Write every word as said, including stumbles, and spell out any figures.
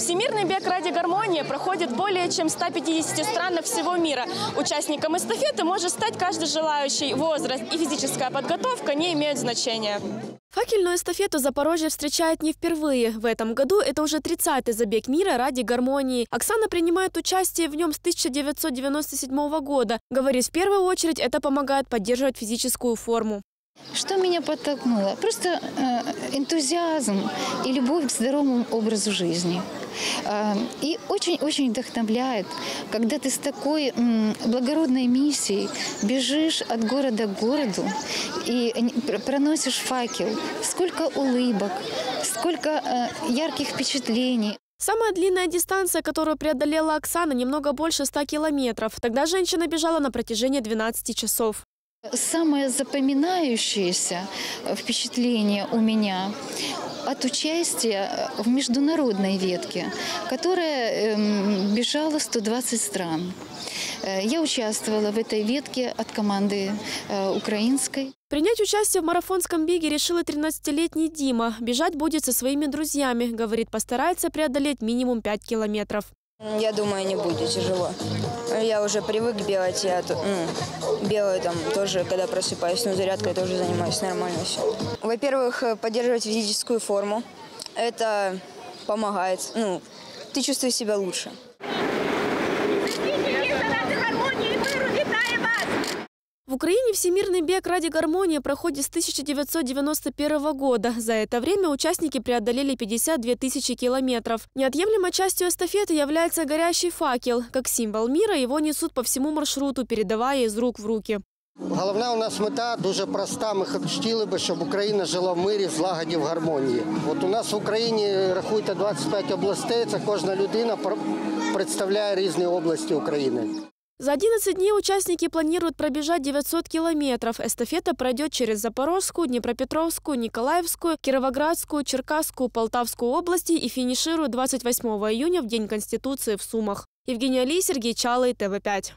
Всемирный бег ради гармонии проходит более чем в ста пятидесяти странах всего мира. Участником эстафеты может стать каждый желающий. Возраст и физическая подготовка не имеют значения. Факельную эстафету Запорожье встречает не впервые. В этом году это уже тридцатый забег мира ради гармонии. Оксана принимает участие в нем с тысяча девятьсот девяносто седьмого года. Говорит, в первую очередь это помогает поддерживать физическую форму. Что меня подтолкнуло? Просто энтузиазм и любовь к здоровому образу жизни. И очень-очень вдохновляет, когда ты с такой благородной миссией бежишь от города к городу и проносишь факел. Сколько улыбок, сколько ярких впечатлений. Самая длинная дистанция, которую преодолела Оксана, немного больше ста километров. Тогда женщина бежала на протяжении двенадцати часов. Самое запоминающееся впечатление у меня от участия в международной ветке, которая бежала в сто двадцать стран. Я участвовала в этой ветке от команды украинской. Принять участие в марафонском беге решила тринадцатилетний Дима. Бежать будет со своими друзьями. Говорит, постарается преодолеть минимум пять километров. Я думаю, не будет тяжело. Я уже привык бегать, я ну, бегаю там тоже, когда просыпаюсь, но зарядкой тоже занимаюсь, нормально все. Во-первых, поддерживать физическую форму, это помогает, ну, ты чувствуешь себя лучше. В Украине Всемирный бег ради гармонии проходит с тысяча девятьсот девяносто первого года. За это время участники преодолели пятьдесят две тысячи километров. Неотъемлемой частью эстафеты является горящий факел. Как символ мира его несут по всему маршруту, передавая из рук в руки. Головна у нас мета дуже проста. Ми хотіли б, щоб Україна жила в мирі, злагоді, в гармонії. От у нас в Україні, рахуйте, двадцять п'ять областей, це кожна людина представляє різні області України. За одиннадцать дней участники планируют пробежать девятьсот километров. Эстафета пройдет через Запорожскую, Днепропетровскую, Николаевскую, Кировоградскую, Черкасскую, Полтавскую области и финиширует двадцать восьмого июня в День Конституции в Сумах. Евгения Ли, Сергей Чалы, тэ вэ пять.